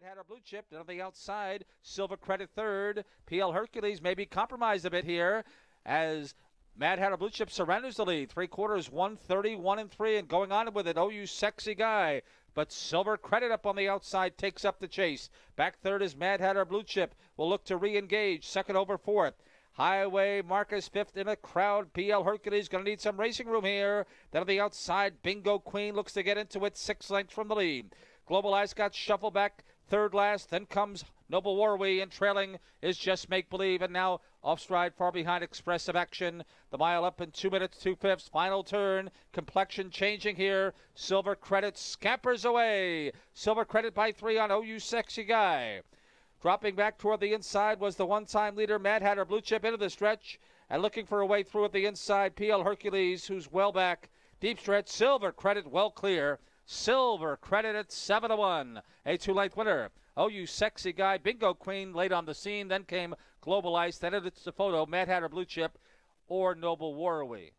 Mad Hatter Blue Chip down the outside. Silver Credit third. P.L. Hercules may be compromised a bit here as Mad Hatter Blue Chip surrenders the lead. Three quarters, 1:30, 1 and 3, and going on with it, O U Sexy Guy. But Silver Credit up on the outside takes up the chase. Back third is Mad Hatter Blue Chip. Will look to re-engage. Second over fourth. Highway Marcus fifth in a crowd. P.L. Hercules going to need some racing room here. Then on the outside, Bingo Queen looks to get into it. 6 lengths from the lead. Global Ice got shuffled back third last. Then comes Noble Warrawee, and trailing is Just Make Believe. And now off stride far behind Expressive Action. The mile up in 2:02.2. Final turn. Complexion changing here. Silver Credit scampers away. Silver Credit by 3 on O U Sexy Guy. Dropping back toward the inside was the one-time leader, Mad Hatter Blue Chip, into the stretch. And looking for a way through at the inside, P.L. Hercules, who's well back. Deep stretch, Silver Credit well clear. Silver Credit at 7-1. A 2-length winner. O U Sexy Guy, Bingo Queen late on the scene. Then came Global Ice. Then it's the photo, Mad Hatter Blue Chip or Noble Warrawee.